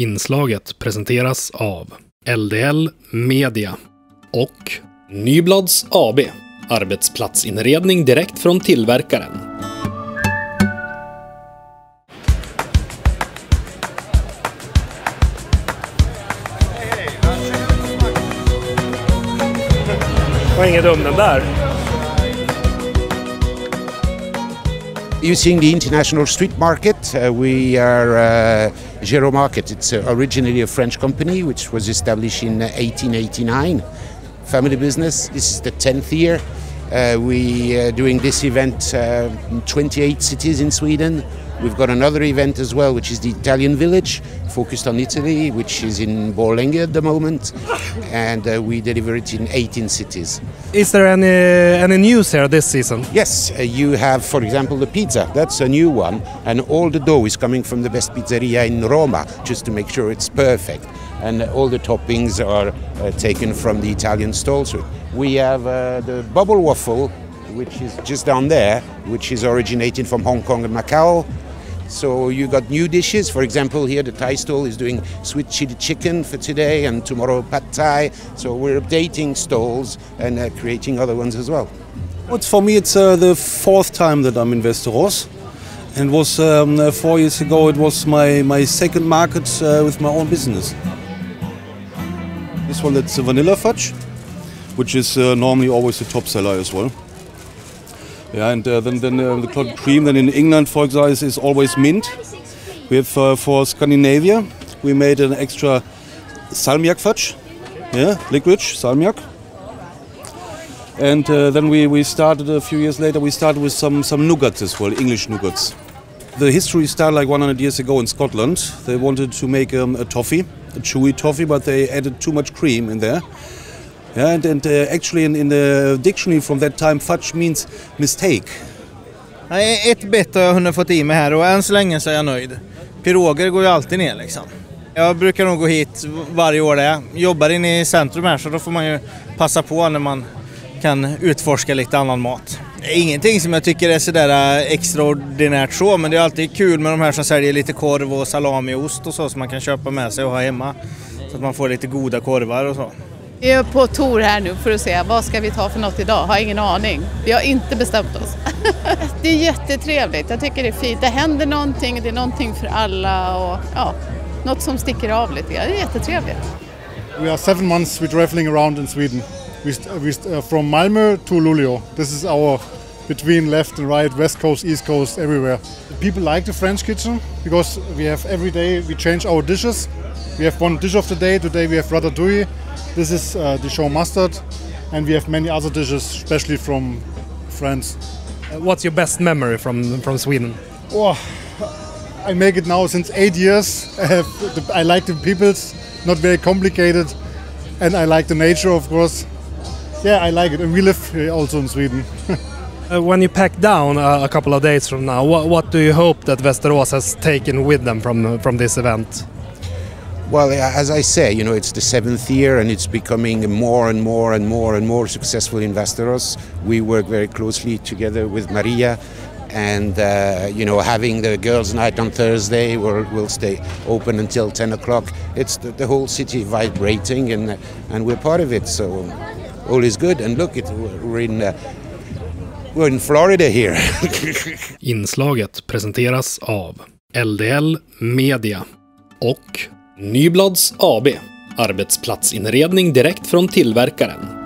Inslaget presenteras av LDL Media och Nyblads AB. Arbetsplatsinredning direkt från tillverkaren. Vad hänger du om den där? Using the international street market, we are Gero Market. It's originally a French company which was established in 1889. Family business. This is the 10th year. We are doing this event in 28 cities in Sweden. We've got another event as well, which is the Italian Village, focused on Italy, which is in Borlänge at the moment, and we deliver it in 18 cities. Is there any news here this season? Yes, you have, for example, the pizza. That's a new one, and all the dough is coming from the best pizzeria in Roma, just to make sure it's perfect. And all the toppings are taken from the Italian stalls. We have the bubble waffle, which is just down there, which is originating from Hong Kong and Macau. So you got new dishes. For example, here the Thai stall is doing sweet chili chicken for today and tomorrow pad Thai. So we're updating stalls and creating other ones as well. For me, it's the fourth time that I'm in Västerås. And was 4 years ago, it was my second market with my own business. This one, that's a vanilla fudge, which is normally always the top seller as well. Yeah, and then the clotted cream. Then in England, for example, is always mint. We have for Scandinavia, we made an extra Salmiak fudge, yeah, licorice Salmiak. And then we started a few years later. We started with some nougats as well, English nougats. The history started like 100 years ago in Scotland. They wanted to make a toffee, a chewy toffee, but they added too much cream in there. Yeah, and actually in the dictionary from that time, fudge means mistake. Ett bett har jag hunnit fått i mig här och än så länge så är jag nöjd. Piroger går ju alltid ner liksom. Jag brukar nog gå hit varje år där jag jobbar inne i centrum här, så då får man ju passa på när man kan utforska lite annan mat. Ingenting som jag tycker är sådär extraordinärt så, men det är alltid kul med de här som säljer lite korv och salamiost och så som man kan köpa med sig och ha hemma. Så att man får lite goda korvar och så. Vi är på tour här nu för att se vad ska vi ta för något idag. Har ingen aning. Vi har inte bestämt oss. Det är jättetrevligt. Jag tycker det är fint. Det händer någonting. Det är någonting för alla och ja, något som sticker av lite. Det är jättetrevligt. We are 7 months we're traveling around in Sweden. From Malmö to Luleå. This is our between left and right, west coast, east coast, everywhere. People like the French kitchen because we have every day we change our dishes. We have one dish of the day. Today we have ratatouille. This is Dijon mustard, and we have many other dishes, especially from France. What's your best memory from Sweden? Oh, I make it now since 8 years. I like the peoples, not very complicated, and I like the nature, of course. Yeah, I like it, and we live here also in Sweden. When you pack down a couple of days from now, what do you hope that Västerås has taken with them from this event? Well, as I say, you know, it's the 7th year and it's becoming more and more and more and more successful in Västerås. We work very closely together with Maria, and you know, having the girls' night on Thursday, we'll stay open until 10 o'clock. It's the whole city vibrating, and we're part of it. So all is good. And look, we're in Florida here. Inslaget presenteras av LDL Media och Nyblads AB. Arbetsplatsinredning direkt från tillverkaren.